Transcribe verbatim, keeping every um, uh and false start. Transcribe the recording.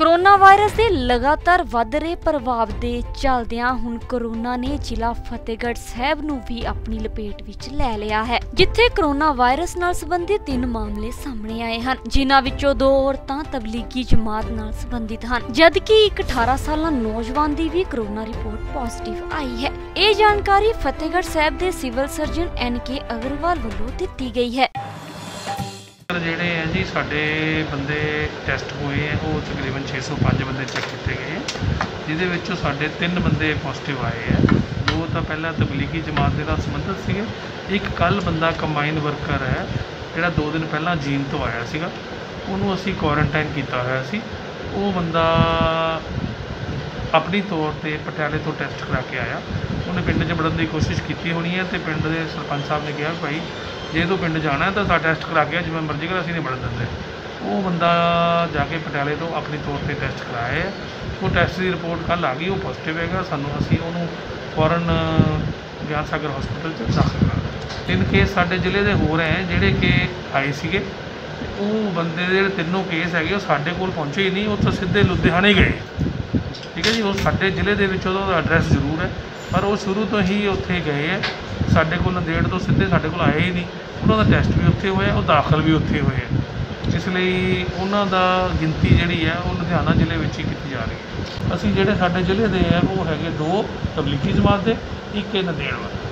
Corona virus के लगातार वध रहे प्रभाव के चलदियां हुण कोरोना ने जिला फतेहगढ़ साहिब नूं भी अपनी लपेट विच लै लिया है, जिथे कोरोना वायरस नाल संबंधित तीन मामले सामने आए हैं, जिन्हां विचों दो औरतां तबलीगी जमात नाल संबंधित हैं, जबकि एक अठारह साला नौजवान की भी कोरोना रिपोर्ट पॉजिटिव आई है। ये जानकारी फतेहगढ़ साहिब के सिविल सर्जन एन के अग्रवाल वल्लों दित्ती गई है। जिहड़े हैं जी साढ़े बंदे टैसट हुए हैं, वो तकरीबन छे सौ पाँच बंदे चैक किए गए हैं, जिदे साढ़े तीन बंदे पॉजिटिव आए हैं। दो तो पहला तबलीगी जमात के संबंधित सी, एक कल बंदा कंबाइन वर्कर है जोड़ा दो दिन पहला जीन तो आया सीगा, उन्होंने असी क्वारंटाइन किया होया सी। वो बंदा अपनी तौर पर पटियाले तो टैसट करा के आया, उन्हें पिंड च बढ़न की कोशिश की होनी है, तो पिंड के सरपंच साहब ने कहा भाई जे तू पिंड जाना है तो टैसट करा के जिवें मर्जी कर, असीं नहीं बढ़न दिंदे। वो बंदा जाके पटियाले तो अपनी तौर पर टैसट कराया, वो टैसट की रिपोर्ट कल आ गई, वो पॉजिटिव हैगा। सानूं असीं उहनूं फौरन ज्ञान सागर हॉस्पिटल च दाखिल करा दित्ता। तीन केस साडे जिले के हो रहे हैं जिहड़े कि आए सीगे, वो बंदे दे तीनों केस हैगे वो साडे कोल पहुंचे ही नहीं, वो तो सीधे लुधियाने गए। ठीक है जी, वो साडे जिले के एड्रैस जरूर है पर वो शुरू तो ही उत्थे गए है, साडे कोल नंदेड़ तो सीधे साडे कोल आए ही नहीं। उन्होंने टैस्ट भी उत्थे होया, वो दाखिल भी उत्थे होए है, इसलिए उन्होंने गिनती जिहड़ी है वो लुधियाना जिले में ही की जा रही है। असीं जिहड़े साडे जिले के है वो है दो तबलीगी जमात के, एक नंदेड़ वाले।